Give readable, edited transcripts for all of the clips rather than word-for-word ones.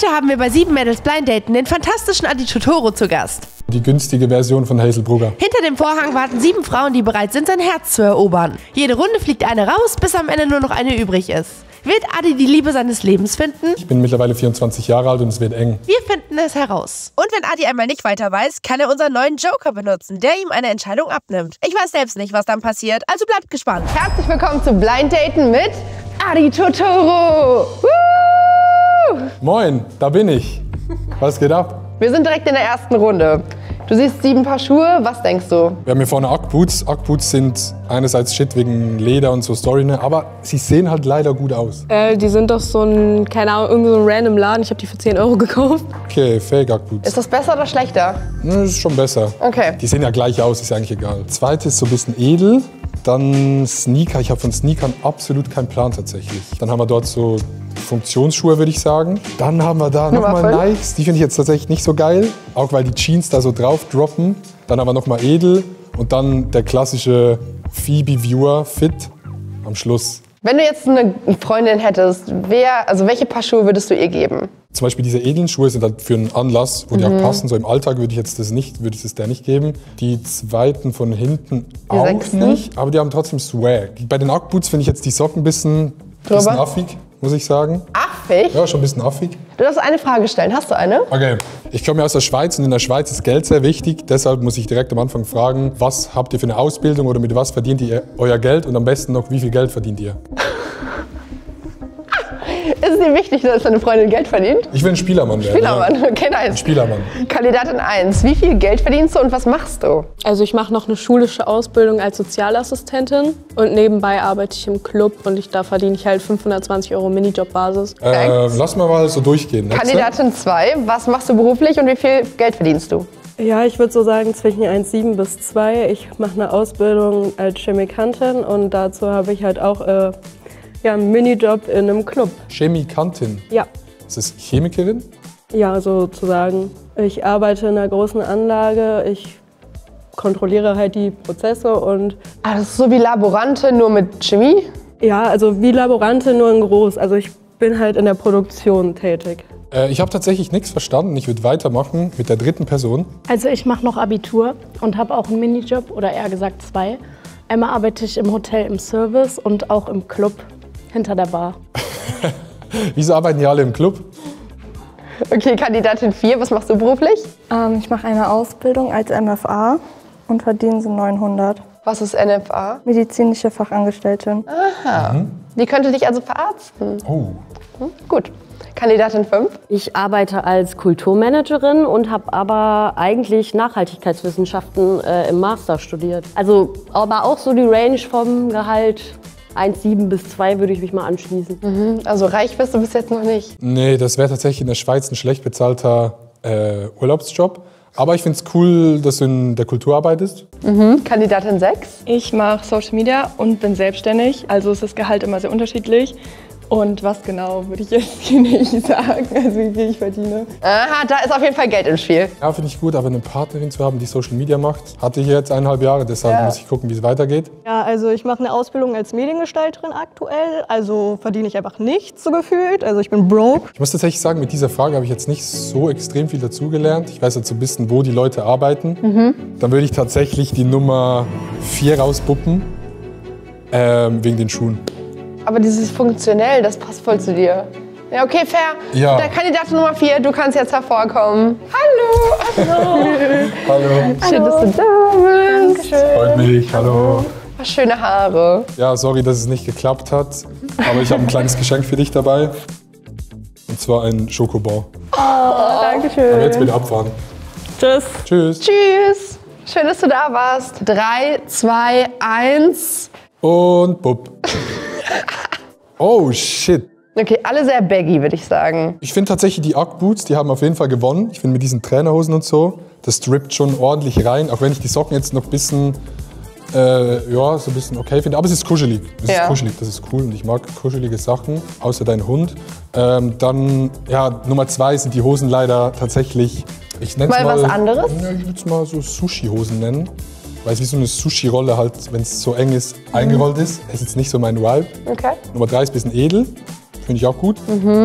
Heute haben wir bei 7 Mädels Blind Daten den fantastischen Adi Totoro zu Gast. Die günstige Version von Hazel Brugger. Hinter dem Vorhang warten 7 Frauen, die bereit sind, sein Herz zu erobern. Jede Runde fliegt eine raus, bis am Ende nur noch eine übrig ist. Wird Adi die Liebe seines Lebens finden? Ich bin mittlerweile 24 Jahre alt und es wird eng. Wir finden es heraus. Und wenn Adi einmal nicht weiter weiß, kann er unseren neuen Joker benutzen, der ihm eine Entscheidung abnimmt. Ich weiß selbst nicht, was dann passiert, also bleibt gespannt. Herzlich willkommen zu Blind Daten mit Adi Totoro. Moin, da bin ich. Was geht ab? Wir sind direkt in der ersten Runde. Du siehst 7 Paar Schuhe, was denkst du? Wir haben hier vorne Agboots. Agboots sind einerseits shit wegen Leder und so Story, ne? Aber sie sehen halt leider gut aus. Die sind doch so ein, keine Ahnung, irgend so ein random Laden. Ich habe die für 10 € gekauft. Okay, Fake Agboots. Ist das besser oder schlechter? Ne, ist schon besser. Okay. Die sehen ja gleich aus, ist eigentlich egal. Zweites ist so ein bisschen edel. Dann Sneaker. Ich habe von Sneakern absolut keinen Plan tatsächlich. Dann haben wir dort so Funktionsschuhe, würde ich sagen. Dann haben wir da nochmal Nikes. Die finde ich jetzt tatsächlich nicht so geil. Auch weil die Jeans da so drauf droppen. Dann haben wir nochmal edel. Und dann der klassische Phoebe-Viewer-Fit am Schluss. Wenn du jetzt eine Freundin hättest, welche Paar Schuhe würdest du ihr geben? Zum Beispiel diese edlen Schuhe sind halt für einen Anlass, wo die auch passen. So im Alltag würde ich jetzt das nicht, würde ich es der nicht geben. Die zweiten von hinten die auch nicht, aber die haben trotzdem Swag. Bei den Agboots finde ich jetzt die Socken ein bisschen affig, muss ich sagen. Affig? Ja, schon ein bisschen affig. Du darfst eine Frage stellen. Hast du eine? Okay. Ich komme ja aus der Schweiz und in der Schweiz ist Geld sehr wichtig. Deshalb muss ich direkt am Anfang fragen, was habt ihr für eine Ausbildung oder mit was verdient ihr euer Geld und am besten noch, wie viel Geld verdient ihr? Ist es dir wichtig, dass deine Freundin Geld verdient? Ich will ein Spielermann werden. Spielermann, ja. Okay, nice. Ein Spielermann. Kandidatin 1, wie viel Geld verdienst du und was machst du? Also ich mache noch eine schulische Ausbildung als Sozialassistentin und nebenbei arbeite ich im Club und da verdiene ich halt 520 € Minijob-Basis. Lass mal so durchgehen. Kandidatin 2, was machst du beruflich und wie viel Geld verdienst du? Ja, ich würde so sagen zwischen 1,7 bis 2. Ich mache eine Ausbildung als Chemikantin und dazu habe ich halt auch ja, einen Minijob in einem Club. Chemikantin? Ja. Ist das Chemikerin? Ja, sozusagen. Ich arbeite in einer großen Anlage, ich kontrolliere halt die Prozesse und... Ah, das ist so wie Laborantin, nur mit Chemie? Ja, also wie Laborantin, nur in groß. Also ich bin halt in der Produktion tätig. Ich habe tatsächlich nichts verstanden. Ich würde weitermachen mit der dritten Person. Also ich mache noch Abitur und habe auch einen Minijob, oder eher gesagt 2. Einmal arbeite ich im Hotel im Service und auch im Club. Hinter der Bar. Wieso arbeiten die alle im Club? Okay, Kandidatin 4, was machst du beruflich? Ich mache eine Ausbildung als MFA und verdiene so 900. Was ist NFA? Medizinische Fachangestellte. Aha. Die könnte dich also verarzten. Oh. Gut. Kandidatin 5? Ich arbeite als Kulturmanagerin und habe aber eigentlich Nachhaltigkeitswissenschaften im Master studiert. Also aber auch so die Range vom Gehalt. 1,7 bis 2 würde ich mich mal anschließen. Also reich bist du bis jetzt noch nicht? Nee, das wäre tatsächlich in der Schweiz ein schlecht bezahlter Urlaubsjob. Aber ich finde es cool, dass du in der Kultur arbeitest. Kandidatin 6? Ich mache Social Media und bin selbstständig. Also ist das Gehalt immer sehr unterschiedlich. Und was genau würde ich jetzt hier nicht sagen, also wie viel ich verdiene. Aha, da ist auf jeden Fall Geld im Spiel. Ja, finde ich gut, aber eine Partnerin zu haben, die Social Media macht, hatte ich jetzt 1,5 Jahre, deshalb muss ich gucken, wie es weitergeht. Ja, also ich mache eine Ausbildung als Mediengestalterin aktuell, also verdiene ich einfach nichts so gefühlt, also ich bin broke. Ich muss tatsächlich sagen, mit dieser Frage habe ich jetzt nicht so extrem viel dazugelernt. Ich weiß jetzt so ein bisschen, wo die Leute arbeiten. Dann würde ich tatsächlich die Nummer 4 rauspuppen, wegen den Schuhen. Aber dieses funktionell, das passt voll zu dir. Ja, okay, fair. Ja. Der Kandidat Nummer 4, du kannst jetzt hervorkommen. Hallo! Hallo! Hallo! Schön, dass du da bist. Dankeschön. Freut mich, hallo. Ach, schöne Haare. Ja, sorry, dass es nicht geklappt hat. Aber ich habe ein kleines Geschenk für dich dabei. Und zwar einen Schokobon. Oh, Dankeschön. Aber jetzt bitte abfahren. Tschüss. Tschüss. Tschüss. Schön, dass du da warst. 3, 2, 1. Und bupp. Oh, shit. Okay, alle sehr baggy, würde ich sagen. Ich finde tatsächlich die Agboots, die haben auf jeden Fall gewonnen. Ich finde mit diesen Trainerhosen und so, das strippt schon ordentlich rein. Auch wenn ich die Socken jetzt noch ein bisschen, ja, so ein bisschen okay finde. Aber es ist kuschelig. Es ist kuschelig, das ist cool. Und ich mag kuschelige Sachen, außer dein Hund. Dann, ja, Nummer 2 sind die Hosen leider tatsächlich, ich nenne es mal was anderes? Ja, ich würde es mal so Sushi-Hosen nennen. Weil es wie so eine Sushi-Rolle halt, wenn es so eng ist, eingerollt ist. Es ist jetzt nicht so mein Vibe. Okay. Nummer 3 ist ein bisschen edel. Finde ich auch gut. Nummer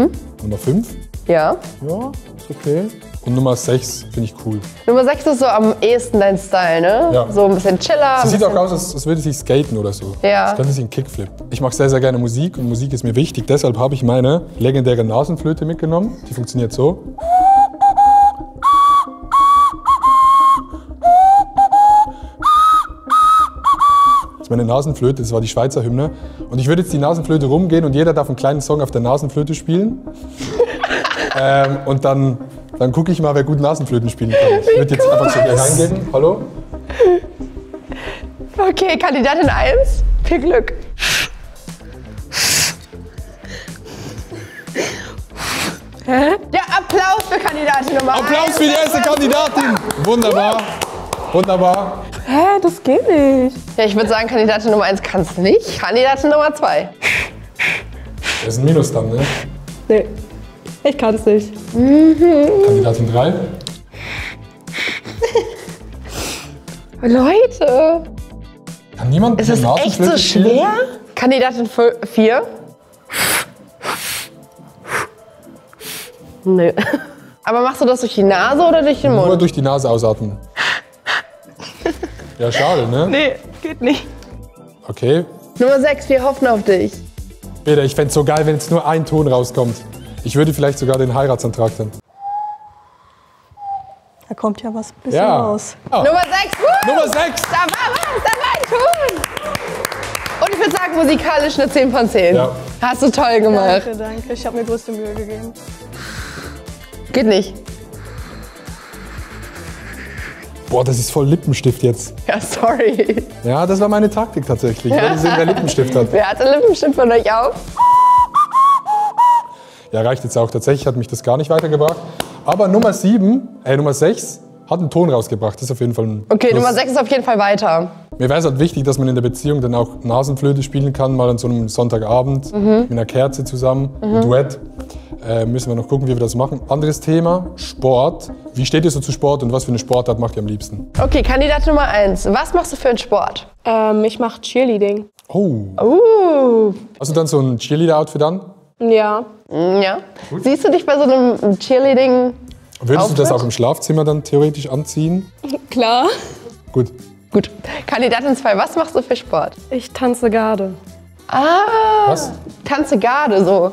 5 Ja. Ja, ist okay. Und Nummer 6 finde ich cool. Nummer 6 ist so am ehesten dein Style, ne? Ja. So ein bisschen chiller. Es sieht auch aus, als würde sich skaten oder so. Ja. Das Ganze ist ein Kickflip. Ich mag sehr, sehr gerne Musik und Musik ist mir wichtig. Deshalb habe ich meine legendäre Nasenflöte mitgenommen. Die funktioniert so. Meine Nasenflöte, das war die Schweizer Hymne. Und ich würde jetzt die Nasenflöte rumgehen und jeder darf einen kleinen Song auf der Nasenflöte spielen. Und dann gucke ich mal, wer gut Nasenflöten spielen kann. Ich würde jetzt einfach so hier reingeben. Hallo? Okay, Kandidatin 1, viel Glück. Hä? Ja, Applaus für Kandidatin Nummer 1. Applaus für die erste Kandidatin. Wunderbar. Wunderbar. Hä, das geht nicht. Ja, ich würde sagen, Kandidatin Nummer 1 kann es nicht. Kandidatin Nummer 2. Das ist ein Minus dann, ne? Nee, ich kann es nicht. Kandidatin 3. Leute. Kann niemand mit der Nasenflöte spielen? Ist das echt so schwer? Kandidatin 4. Nee. Aber machst du das durch die Nase oder durch den Mund? Nur durch die Nase ausatmen. Ja, schade, ne? Nee, geht nicht. Okay. Nummer 6, wir hoffen auf dich. Bitte, ich fände es so geil, wenn jetzt nur ein Ton rauskommt. Ich würde vielleicht sogar den Heiratsantrag dann. Da kommt ja was ein bisschen raus. Ja. Nummer 6, Nummer 6! Da war was, da war ein Ton! Und ich würde sagen, musikalisch eine 10 von 10. Ja. Hast du toll gemacht. Danke, danke. Ich habe mir größte Mühe gegeben. Geht nicht. Boah, das ist voll Lippenstift jetzt. Ja, sorry. Ja, das war meine Taktik tatsächlich. Ich wollte sehen, wer Lippenstift hat. Wer hat den Lippenstift von euch auf? Ja, reicht jetzt auch. Tatsächlich hat mich das gar nicht weitergebracht. Aber Nummer 6 hat einen Ton rausgebracht. Das ist auf jeden Fall ein Okay, Nummer 6 ist auf jeden Fall weiter. Mir wäre es halt wichtig, dass man in der Beziehung dann auch Nasenflöte spielen kann, mal an so einem Sonntagabend mit einer Kerze zusammen, ein Duett. Müssen wir noch gucken, wie wir das machen. Anderes Thema, Sport. Wie steht ihr so zu Sport und was für eine Sportart macht ihr am liebsten? Okay, Kandidat Nummer 1. Was machst du für einen Sport? Ich mache Cheerleading. Oh. Hast du dann so ein Cheerleader-Outfit an? Ja. Ja. Gut. Siehst du dich bei so einem Cheerleading-Outfit? Würdest du das auch im Schlafzimmer dann theoretisch anziehen? Klar. Gut. Gut. Kandidatin 2, was machst du für Sport? Ich tanze Garde. Ah. Was? Tanze Garde, so.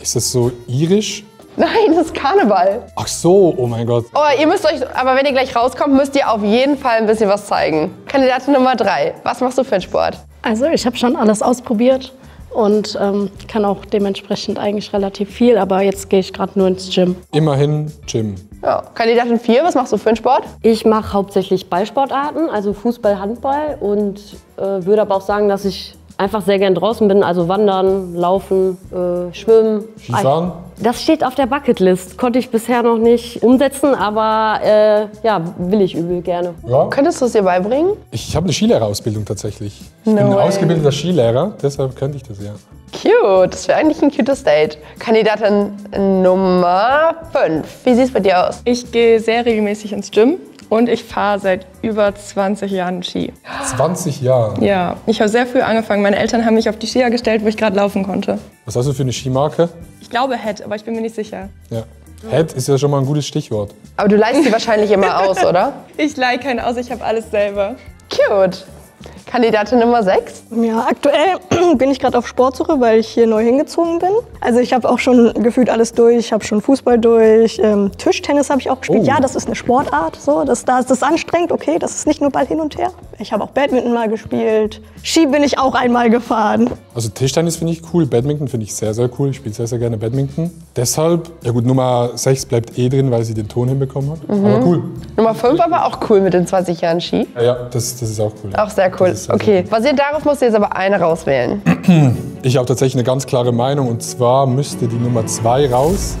Ist das so irisch? Nein, das ist Karneval. Ach so, oh mein Gott. Oh, ihr müsst euch, aber wenn ihr gleich rauskommt, müsst ihr auf jeden Fall ein bisschen was zeigen. Kandidatin Nummer 3, was machst du für einen Sport? Also ich habe schon alles ausprobiert und kann auch dementsprechend eigentlich relativ viel, aber jetzt gehe ich gerade nur ins Gym. Immerhin Gym. Ja. Kandidatin 4, was machst du für einen Sport? Ich mache hauptsächlich Ballsportarten, also Fußball, Handball und würde aber auch sagen, dass ich einfach sehr gern draußen bin, also wandern, laufen, schwimmen. Skifahren? Das steht auf der Bucketlist. Konnte ich bisher noch nicht umsetzen, aber ja, will ich übel gerne. Ja. Könntest du es dir beibringen? Ich habe eine Skilehrerausbildung tatsächlich. Ich bin ein ausgebildeter Skilehrer, deshalb könnte ich das ja. Cute, das wäre eigentlich ein cutes Date. Kandidatin Nummer 5. Wie sieht es bei dir aus? Ich gehe sehr regelmäßig ins Gym. Und ich fahre seit über 20 Jahren Ski. 20 Jahre? Ja, ich habe sehr früh angefangen. Meine Eltern haben mich auf die Skier gestellt, wo ich gerade laufen konnte. Was hast du für eine Skimarke? Ich glaube Head, aber ich bin mir nicht sicher. Ja. Head ist ja schon mal ein gutes Stichwort. Aber du leihst die wahrscheinlich immer aus, oder? Ich leihe keinen aus, ich habe alles selber. Cute. Kandidatin Nummer 6? Ja, aktuell bin ich gerade auf Sportsuche, weil ich hier neu hingezogen bin. Also ich habe auch schon gefühlt alles durch. Ich habe schon Fußball durch, Tischtennis habe ich auch gespielt. Oh. Ja, das ist eine Sportart. So, das ist anstrengend, okay, das ist nicht nur Ball hin und her. Ich habe auch Badminton mal gespielt. Ski bin ich auch einmal gefahren. Also Tischtennis finde ich cool, Badminton finde ich sehr, sehr cool. Ich spiele sehr, sehr gerne Badminton. Deshalb, ja gut, Nummer 6 bleibt eh drin, weil sie den Ton hinbekommen hat. Mhm. Aber cool. Nummer 5 aber auch cool mit den 20 Jahren Ski. Ja, ja das ist auch cool. Auch sehr cool. Okay, basierend darauf musst du jetzt aber eine rauswählen. Ich habe tatsächlich eine ganz klare Meinung und zwar müsste die Nummer 2 raus,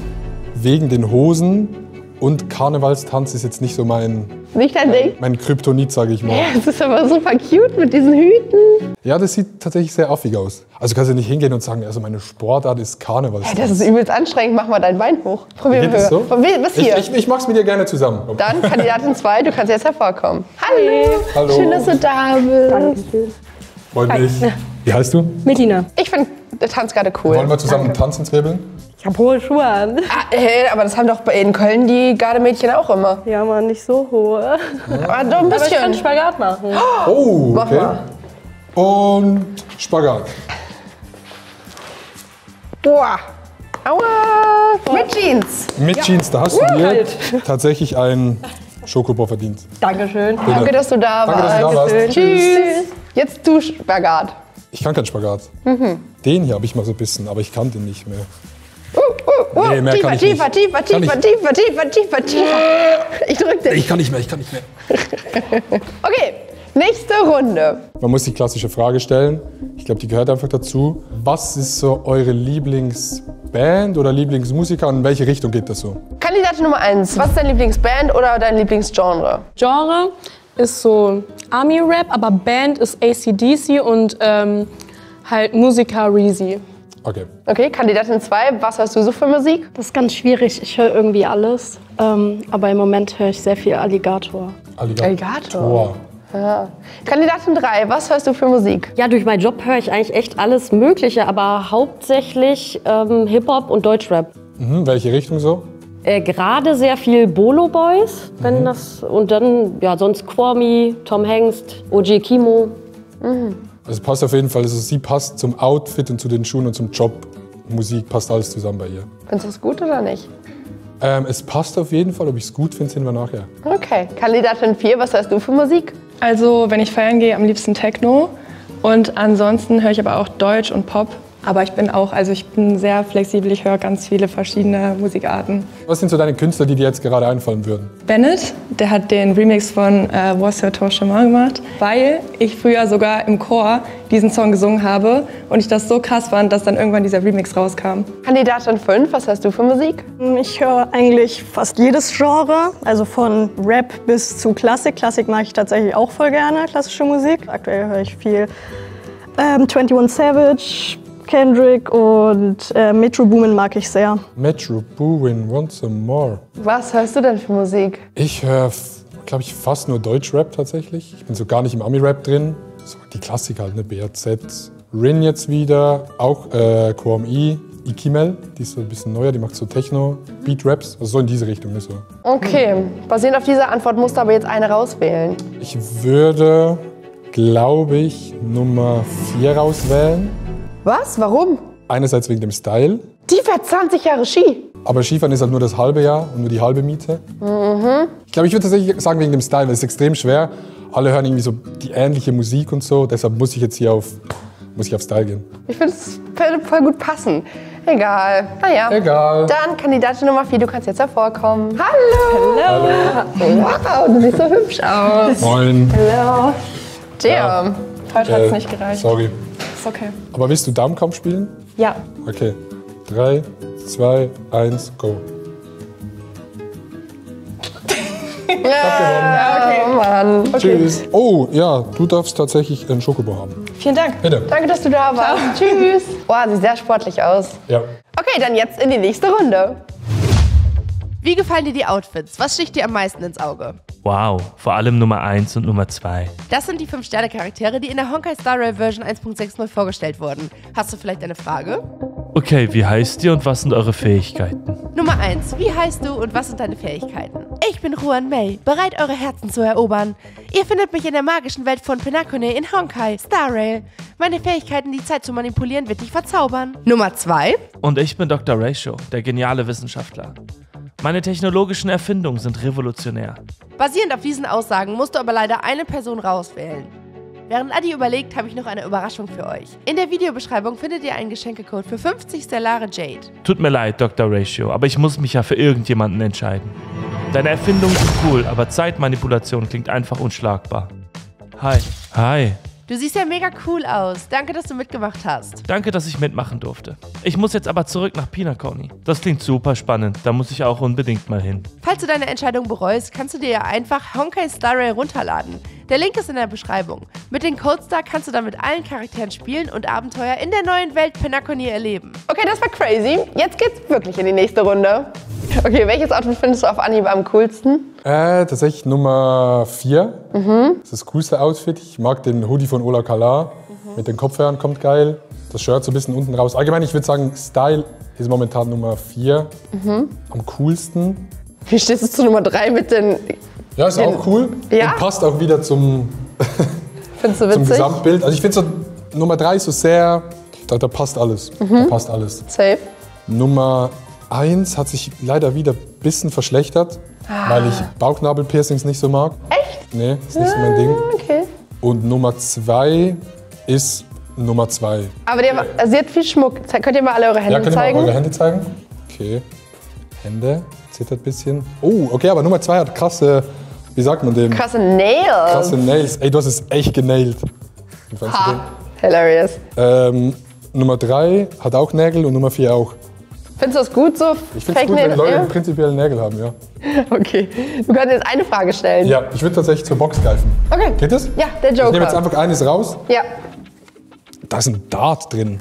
wegen den Hosen und Karnevalstanz ist jetzt nicht so mein... Nicht dein Ding? Mein Kryptonit, sage ich mal. Ja, das ist aber super cute mit diesen Hüten. Ja, das sieht tatsächlich sehr affig aus. Also kannst du nicht hingehen und sagen, also meine Sportart ist Karnevalstanz. Ja, das ist übelst anstrengend, mach mal dein Bein hoch. Probieren wir. So? Bis hier. Ich mach's mit dir gerne zusammen. Dann Kandidatin 2, du kannst jetzt hervorkommen. Hallo. Hallo. Schön, dass du da bist. Dankeschön. Freut mich. Wie heißt du? Melina. Ich finde Tanz gerade cool. Wollen wir zusammen tanzen, Trebeln? Ich habe hohe Schuhe an. Aber das haben doch in Köln die Gardemädchen auch immer. Ja, Mann, nicht so hohe. Aber doch ein bisschen. Aber ich kann Spagat machen. Oh, okay. Mach mal. Und Spagat. Boah. Aua. Mit Jeans. Mit Jeans, da hast du dir halt tatsächlich einen Schokobon verdient. Dankeschön. Bitte. Danke, dass du da warst. Tschüss. Tschüss. Jetzt du Spagat. Ich kann keinen Spagat. Mhm. Den hier habe ich mal so ein bisschen, aber ich kann den nicht mehr. Nee, mehr tiefer, tiefer, tiefer, tiefer, tiefer, tiefer, tiefer, tiefer. Ich drück dich. Ich kann nicht mehr, ich kann nicht mehr. Okay, nächste Runde. Man muss die klassische Frage stellen. Ich glaube, die gehört einfach dazu. Was ist so eure Lieblingsband oder Lieblingsmusiker und in welche Richtung geht das so? Kandidatin Nummer 1, was ist dein Lieblingsband oder dein Lieblingsgenre? Genre ist so Army-Rap, aber Band ist AC/DC und halt Musiker Reezy. Okay. Okay, Kandidatin 2, was hörst du so für Musik? Das ist ganz schwierig, ich höre irgendwie alles. Aber im Moment höre ich sehr viel Alligator. Alligator? Ja. Kandidatin 3, was hörst du für Musik? Ja, durch meinen Job höre ich eigentlich echt alles Mögliche, aber hauptsächlich Hip-Hop und Deutschrap. Mhm, welche Richtung so? Gerade sehr viel Bolo Boys, wenn das. Und dann, ja, sonst Kwame, Tom Hengst, OG Kimo. Mhm. Also passt auf jeden Fall, also sie passt zum Outfit und zu den Schuhen und zum Job. Musik passt alles zusammen bei ihr. Findest du es gut oder nicht? Es passt auf jeden Fall, ob ich es gut finde, sehen wir nachher. Okay, Kandidatin 4, was hörst du für Musik? Also wenn ich feiern gehe, am liebsten Techno und ansonsten höre ich aber auch Deutsch und Pop. Aber ich bin auch, also ich bin sehr flexibel, ich höre ganz viele verschiedene Musikarten. Was sind so deine Künstler, die dir jetzt gerade einfallen würden? Bennett, der hat den Remix von Was Your Tour Chemin gemacht, weil ich früher sogar im Chor diesen Song gesungen habe und ich das so krass fand, dass dann irgendwann dieser Remix rauskam. Kandidatin 5, was hast du für Musik? Ich höre eigentlich fast jedes Genre, also von Rap bis zu Klassik. Klassik mag ich tatsächlich auch voll gerne, klassische Musik. Aktuell höre ich viel 21 Savage, Kendrick und Metro Boomin mag ich sehr. Metro Boomin, Want Some More. Was hörst du denn für Musik? Ich höre, glaube ich, fast nur Deutschrap tatsächlich. Ich bin so gar nicht im Ami-Rap drin. So, die Klassiker halt, ne, BAZ. Rin jetzt wieder, auch Kwame, Ikimel, die ist so ein bisschen neuer, die macht so Techno, Beat-Raps, also so in diese Richtung. Ne, so. Okay, basierend auf dieser Antwort musst du aber jetzt eine rauswählen. Ich würde, glaube ich, Nummer 4 rauswählen. Was? Warum? Einerseits wegen dem Style. Die fährt 20 Jahre Ski. Aber Skifahren ist halt nur das halbe Jahr und nur die halbe Miete. Mhm. Ich glaube, ich würde tatsächlich sagen wegen dem Style, weil es ist extrem schwer. Alle hören irgendwie so die ähnliche Musik und so. Deshalb muss ich jetzt hier auf Style gehen. Ich finde es voll gut passen. Egal. Naja. Egal. Dann Kandidatin Nummer 4, du kannst jetzt hervorkommen. Hallo. Hallo. Hallo. Wow, du siehst so hübsch aus. Moin. Hallo. Damn. Ja. Heute hat es nicht gereicht. Sorry. Okay. Aber willst du Daumenkampf spielen? Ja. Okay. 3, 2, 1, go. Ja, okay. Mann. Okay. Tschüss. Oh, ja, du darfst tatsächlich einen Schokobon haben. Vielen Dank. Bitte. Danke, dass du da warst. Ciao. Tschüss. Boah, sieht sehr sportlich aus. Ja. Okay, dann jetzt in die nächste Runde. Wie gefallen dir die Outfits? Was sticht dir am meisten ins Auge? Wow, vor allem Nummer 1 und Nummer 2. Das sind die 5-Sterne-Charaktere, die in der Honkai Star Rail Version 1.60 vorgestellt wurden. Hast du vielleicht eine Frage? Okay, wie heißt ihr und was sind eure Fähigkeiten? Nummer 1, wie heißt du und was sind deine Fähigkeiten? Ich bin Ruan Mei, bereit eure Herzen zu erobern. Ihr findet mich in der magischen Welt von Penacony in Honkai Star Rail. Meine Fähigkeiten, die Zeit zu manipulieren, wird dich verzaubern. Nummer 2. Und ich bin Dr. Ratio, der geniale Wissenschaftler. Meine technologischen Erfindungen sind revolutionär. Basierend auf diesen Aussagen musst du aber leider eine Person rauswählen. Während Adi überlegt, habe ich noch eine Überraschung für euch. In der Videobeschreibung findet ihr einen Geschenkecode für 50 Stellare Jade. Tut mir leid, Dr. Ratio, aber ich muss mich ja für irgendjemanden entscheiden. Deine Erfindungen sind cool, aber Zeitmanipulation klingt einfach unschlagbar. Hi. Hi. Du siehst ja mega cool aus. Danke, dass du mitgemacht hast. Danke, dass ich mitmachen durfte. Ich muss jetzt aber zurück nach Penacony. Das klingt super spannend. Da muss ich auch unbedingt mal hin. Falls du deine Entscheidung bereust, kannst du dir ja einfach Honkai Star Rail runterladen. Der Link ist in der Beschreibung. Mit den Codestar kannst du dann mit allen Charakteren spielen und Abenteuer in der neuen Welt Penacony erleben. Okay, das war crazy. Jetzt geht's wirklich in die nächste Runde. Okay, welches Outfit findest du auf Anhieb am coolsten? Tatsächlich Nummer 4. Mhm. Das ist das coolste Outfit. Ich mag den Hoodie von Ola Kala. Mit den Kopfhörern kommt geil. Das Shirt so ein bisschen unten raus. Allgemein, ich würde sagen, Style ist momentan Nummer 4 am coolsten. Wie stehst du zu Nummer 3 mit den... Ja, ist auch cool. Ja? Und passt auch wieder zum, zum Gesamtbild. Also ich finde so, Nummer 3 ist so sehr... Da passt alles. Da passt alles. Safe. Nummer 1 hat sich leider wieder ein bisschen verschlechtert, weil ich Bauchnabelpiercings nicht so mag. Echt? Nee, ist nicht so mein Ding. Okay. Und Nummer 2 ist Nummer 2. Aber die haben, also sie hat viel Schmuck. Könnt ihr mal alle eure Hände zeigen? Ja, könnt ihr mal eure Hände zeigen? Okay. Hände, zittert ein bisschen. Oh, okay, aber Nummer 2 hat krasse, wie sagt man dem? Krasse Nails. Krasse Nails. Ey, du hast es echt genailt. Wie fandst du den? Hilarious. Nummer 3 hat auch Nägel und Nummer 4 auch. Findest du das gut so? Ich finde es gut, wenn Leute prinzipiell Nägel haben, ja. Okay. Du kannst jetzt eine Frage stellen. Ja, ich würde tatsächlich zur Box greifen. Okay. Geht das? Ja, der Joker. Ich nehme jetzt einfach eines raus. Ja. Da ist ein Dart drin.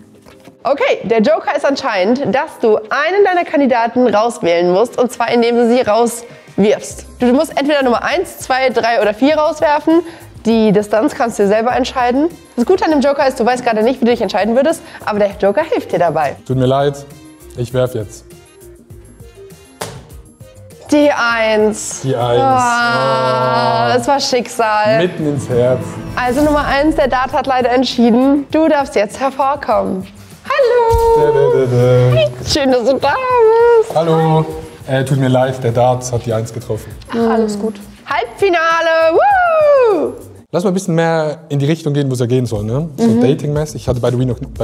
Okay, der Joker ist anscheinend, dass du einen deiner Kandidaten rauswählen musst, und zwar indem du sie rauswirfst. Du musst entweder Nummer 1, 2, 3 oder 4 rauswerfen. Die Distanz kannst du dir selber entscheiden. Das Gute an dem Joker ist, du weißt gerade nicht, wie du dich entscheiden würdest, aber der Joker hilft dir dabei. Tut mir leid. Ich werf jetzt. Die 1. Die 1. Oh, das war Schicksal. Mitten ins Herz. Also Nummer 1, der Dart hat leider entschieden. Du darfst jetzt hervorkommen. Hallo. Schön, dass du da bist. Hallo. Tut mir leid, der Dart hat die 1 getroffen. Ach, alles gut. Halbfinale. Woo! Lass mal ein bisschen mehr in die Richtung gehen, wo es ja gehen soll, ne? So datingmäßig. Ich hatte by the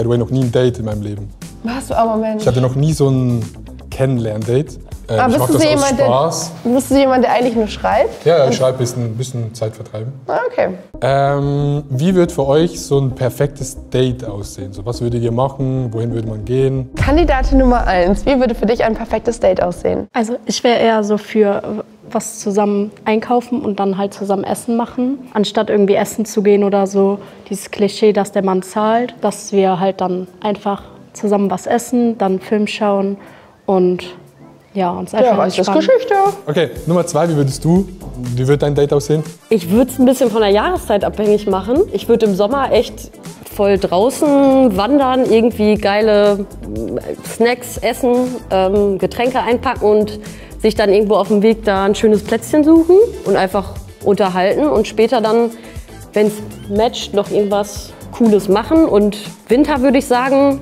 way noch nie ein Date in meinem Leben. Warst du aber Mensch? Ich hatte noch nie so ein Kennenlern-Date. Ich mach das aus Spaß. Bist du jemand, der eigentlich nur schreibt? Ja, ich schreibe, ein bisschen Zeit vertreiben. Ah, okay. Wie wird für euch so ein perfektes Date aussehen? So, was würdet ihr machen? Wohin würde man gehen? Kandidatin Nummer 1, wie würde für dich ein perfektes Date aussehen? Also ich wäre eher so für was zusammen einkaufen und dann halt zusammen Essen machen. Anstatt irgendwie essen zu gehen oder so, dieses Klischee, dass der Mann zahlt, dass wir halt dann einfach zusammen was essen, dann Film schauen und ja, uns einfach entspannen. Das ist Geschichte. Okay, Nummer 2, wie würde dein Date aussehen? Ich würde es ein bisschen von der Jahreszeit abhängig machen. Ich würde im Sommer echt voll draußen wandern, irgendwie geile Snacks essen, Getränke einpacken und sich dann irgendwo auf dem Weg da ein schönes Plätzchen suchen und einfach unterhalten und später dann, wenn es matcht, noch irgendwas Cooles machen. Und Winter würde ich sagen,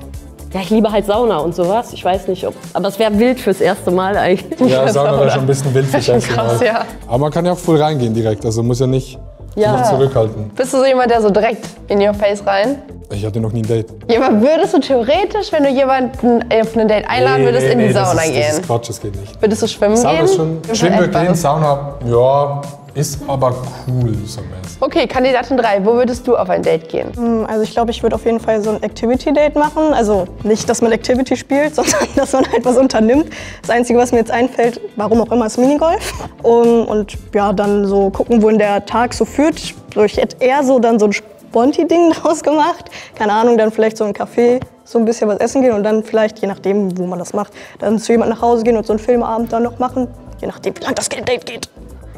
ja, ich liebe halt Sauna und sowas. Ich weiß nicht, ob... Aber es wäre wild fürs erste Mal eigentlich. Ja, Sauna wäre schon ein bisschen wild fürs erste Mal. Krass, ja. Aber man kann ja auch voll reingehen direkt, also muss ja nicht... Ja. Nicht zurückhalten. Bist du so jemand, der so direkt in your face rein? Ich hatte noch nie ein Date. Ja, aber würdest du theoretisch, wenn du jemanden auf ein Date einladen würdest, in die Sauna gehen? Das ist Quatsch, das geht nicht. Würdest du schwimmen gehen? Schwimmen wir gehen, Sauna, ja, ist aber cool so mäßig. Okay, Kandidatin 3, wo würdest du auf ein Date gehen? Also ich glaube, ich würde auf jeden Fall so ein Activity-Date machen. Also nicht, dass man Activity spielt, sondern dass man halt was unternimmt. Das Einzige, was mir jetzt einfällt, warum auch immer, ist Minigolf. Und ja, dann so gucken, wohin der Tag so führt. Ich hätte eher so dann so ein Sponti-Ding draus gemacht. Keine Ahnung, dann vielleicht so ein Café, so ein bisschen was essen gehen und dann vielleicht, je nachdem, wo man das macht, dann zu jemandem nach Hause gehen und so einen Filmabend dann noch machen. Je nachdem, wie lange das Date geht.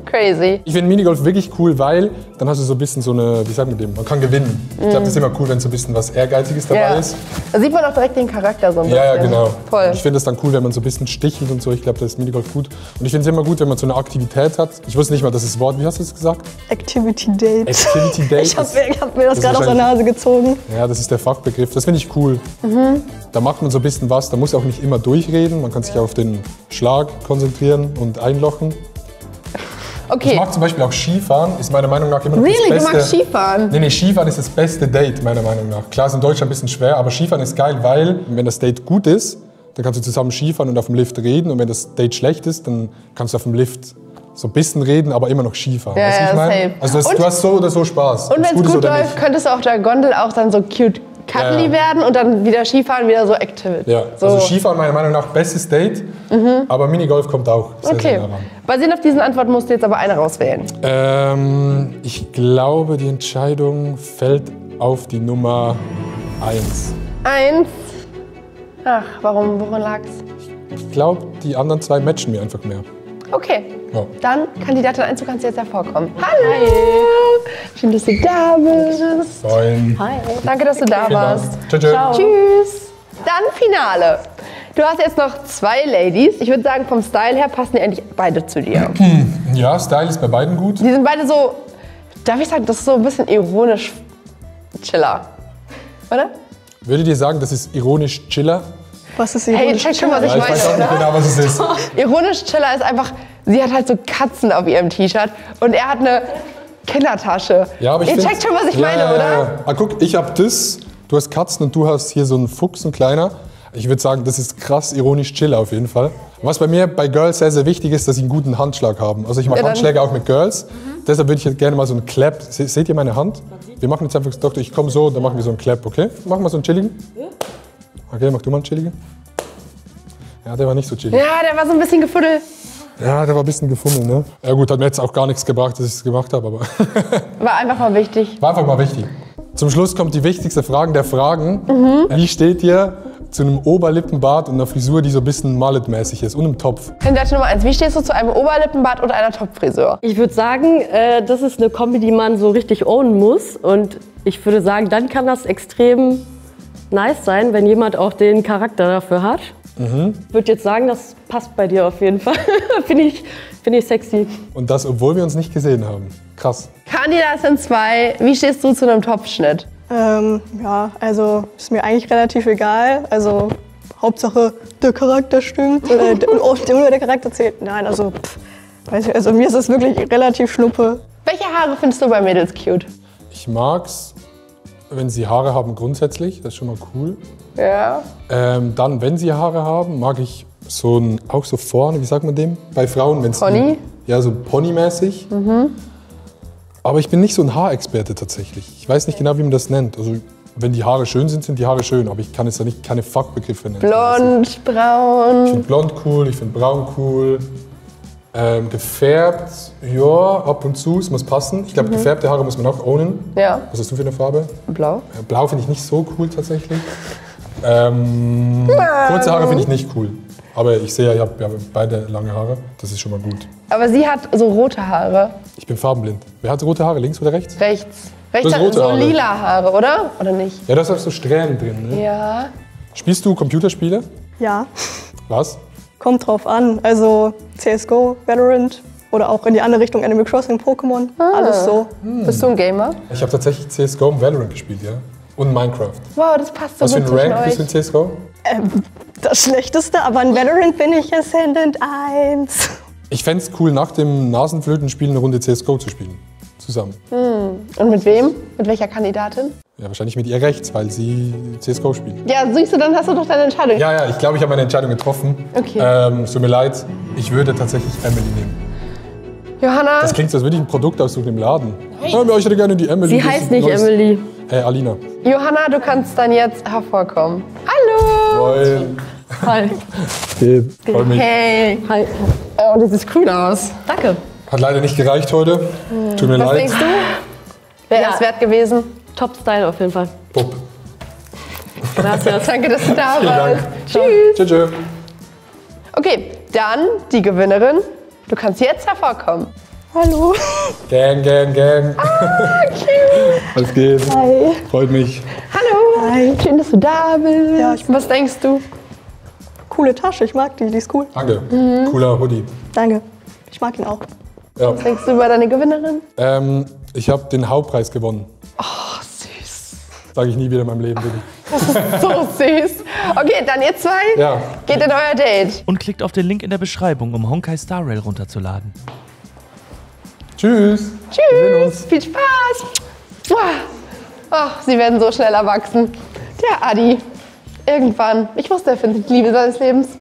Crazy. Ich finde Minigolf wirklich cool, weil dann hast du so ein bisschen so eine, wie sagt man dem, man kann gewinnen. Ich glaube, das ist immer cool, wenn so ein bisschen was Ehrgeiziges dabei ist. Da sieht man auch direkt den Charakter so ein bisschen. Ja, genau. Voll. Ich finde es dann cool, wenn man so ein bisschen stichelt und so. Ich glaube, da ist Minigolf gut. Und ich finde es immer gut, wenn man so eine Aktivität hat. Ich wusste nicht mal, das ist das Wort, wie hast du es gesagt? Activity Date. Activity Date. Ich hab mir das gerade aus der Nase gezogen. Ja, das ist der Fachbegriff. Das finde ich cool. Da macht man so ein bisschen was, da muss auch nicht immer durchreden. Man kann sich auf den Schlag konzentrieren und einlochen. Okay. Ich mag zum Beispiel auch Skifahren, ist meiner Meinung nach immer noch das Beste. Du magst Skifahren? Nee, Skifahren ist das beste Date, meiner Meinung nach. Klar, ist in Deutschland ein bisschen schwer, aber Skifahren ist geil, weil wenn das Date gut ist, dann kannst du zusammen Skifahren und auf dem Lift reden. Und wenn das Date schlecht ist, dann kannst du auf dem Lift so ein bisschen reden, aber immer noch Skifahren. Ja, weißt du, was ich meine? Also du hast so oder so Spaß. Und wenn es gut läuft, könntest du auf der Gondel auch dann so cute cuddly werden und dann wieder Skifahren, wieder so Activity. Ja, so. Also Skifahren meiner Meinung nach bestes Date, aber Minigolf kommt auch sehr, sehr nah ran. Basierend auf diesen Antworten musst du jetzt aber eine rauswählen. Ich glaube, die Entscheidung fällt auf die Nummer 1. 1? Ach, warum? Woran lag's? Ich glaube, die anderen 2 matchen mir einfach mehr. Okay. Ja. Dann, Kandidatin 1, du kannst jetzt hervorkommen. Hallo! Hi. Schön, dass du da bist. Hi. Danke, dass du da warst. Ciao, ciao. Tschüss. Dann Finale. Du hast jetzt noch zwei Ladies. Ich würde sagen, vom Style her passen die eigentlich beide zu dir. Ja, Style ist bei beiden gut. Die sind beide so, darf ich sagen, das ist so ein bisschen ironisch chiller, oder? Würdet ihr sagen, das ist ironisch chiller? Was ist ironisch chiller? Hey, check, was ich weiß auch nicht genau, was es ist. Ironisch chiller ist einfach, sie hat halt so Katzen auf ihrem T-Shirt und er hat eine Kindertasche. Ja, aber ihr checkt schon, was ich meine, oder? Ja. Ah, guck, ich hab das, du hast Katzen und du hast hier so einen Fuchs, ein kleiner. Ich würde sagen, das ist krass ironisch chiller auf jeden Fall. Was bei mir bei Girls sehr, sehr wichtig ist, dass sie einen guten Handschlag haben. Also ich mache Handschläge auch mit Girls. Deshalb würde ich jetzt gerne mal so einen Clap. Seht ihr meine Hand? Wir machen jetzt einfach, Doktor, ich komme so und dann machen wir so einen Clap, okay? Machen wir so einen chilligen. Okay, mach du mal einen chilligen. Ja, der war nicht so chillig. Ja, der war so ein bisschen gefuddelt. Ja, der war ein bisschen gefummelt, ne? Ja gut, hat mir jetzt auch gar nichts gebracht, dass ich es gemacht habe, aber... War einfach mal wichtig. War einfach mal wichtig. Zum Schluss kommt die wichtigste Frage der Fragen. Wie steht ihr zu einem Oberlippenbart und einer Frisur, die so ein bisschen mulletmäßig ist und einem Topf? Kandidat Nummer 1, wie stehst du zu einem Oberlippenbart und einer Topfrisur? Ich würde sagen, das ist eine Kombi, die man so richtig ownen muss. Und ich würde sagen, dann kann das extrem nice sein, wenn jemand auch den Charakter dafür hat. Ich würde jetzt sagen, das passt bei dir auf jeden Fall. Finde ich sexy. Und das, obwohl wir uns nicht gesehen haben. Krass. Kandidatin 2, wie stehst du zu einem Topfschnitt? Ja, also ist mir eigentlich relativ egal. Also Hauptsache der Charakter stimmt. Und nur der Charakter zählt. Nein, also pff, weiß ich, also mir ist es wirklich relativ schnuppe. Welche Haare findest du bei Mädels cute? Ich mag's, wenn sie Haare haben grundsätzlich, das ist schon mal cool. Ja. Dann, wenn sie Haare haben, mag ich so ein, auch so vorne, wie sagt man dem? Bei Frauen, wenn es... Pony? Ja, so Pony-mäßig. Aber ich bin nicht so ein Haarexperte tatsächlich. Ich weiß nicht genau, wie man das nennt. Also, wenn die Haare schön sind, sind die Haare schön, aber ich kann jetzt da nicht keine Fachbegriffe nennen. Blond, braun. Ich finde blond cool, ich finde braun cool. Gefärbt, ja, ab und zu, es muss passen. Ich glaube, gefärbte Haare muss man auch ownen. Ja. Was hast du für eine Farbe? Blau. Blau finde ich nicht so cool tatsächlich. Kurze Haare finde ich nicht cool. Aber ich sehe ja, ich habe beide lange Haare, das ist schon mal gut. Aber sie hat so rote Haare. Ich bin farbenblind. Wer hat rote Haare, links oder rechts? Rechts. Rechts hat so lila Haare, oder? Oder nicht? Ja, das hast so Strähnen drin, ne? Ja. Spielst du Computerspiele? Ja. Was? Kommt drauf an, also CSGO, Valorant oder auch in die andere Richtung Animal Crossing, Pokémon, alles so. Bist du ein Gamer? Ich habe tatsächlich CSGO und Valorant gespielt, ja. Und Minecraft. Wow, das passt so gut zu euch. Was für ein Rank bist du in CSGO? Das Schlechteste, aber in Valorant bin ich Ascendant 1. Ich fände es cool, nach dem Nasenflötenspiel eine Runde CSGO zu spielen. Zusammen. Und mit wem? Mit welcher Kandidatin? Ja, wahrscheinlich mit ihr rechts, weil sie CSGO spielt. Ja, siehst du, dann hast du doch deine Entscheidung. Ja, ja, ich glaube, ich habe meine Entscheidung getroffen. Okay. Es tut mir leid, ich würde tatsächlich Emily nehmen. Johanna? Das klingt so, als würde ich ein Produkt aussuchen im Laden. Ja, ich hätte gerne die Emily. Sie heißt nicht Emily. Hey, Alina. Johanna, du kannst dann jetzt hervorkommen. Hallo! Hi. Freut mich. Hey. Hi. Oh, das sieht cool aus. Danke. Hat leider nicht gereicht heute. Tut mir leid. Was denkst du? Wäre das wert gewesen? Top-Style auf jeden Fall. Pop. Gracias. Danke, dass du da warst. Tschüss. Tschüss. Tschüss. Okay, dann die Gewinnerin. Du kannst jetzt hervorkommen. Hallo. Gang, gang, gang. Ah, cute. Was geht? Hi. Freut mich. Hallo. Hi. Schön, dass du da bist. Ja, was denkst du? Coole Tasche, ich mag die, die ist cool. Danke. Cooler Hoodie. Danke. Ich mag ihn auch. Ja. Was denkst du über deine Gewinnerin? Ich habe den Hauptpreis gewonnen. Oh, süß. Sage ich nie wieder in meinem Leben, wirklich. Das ist so süß. Okay, dann ihr zwei, geht in euer Date. Und klickt auf den Link in der Beschreibung, um Honkai Star Rail runterzuladen. Tschüss. Tschüss. Viel Spaß. Ach, sie werden so schnell erwachsen. Der Adi. Irgendwann. Ich wusste, er findet die Liebe seines Lebens.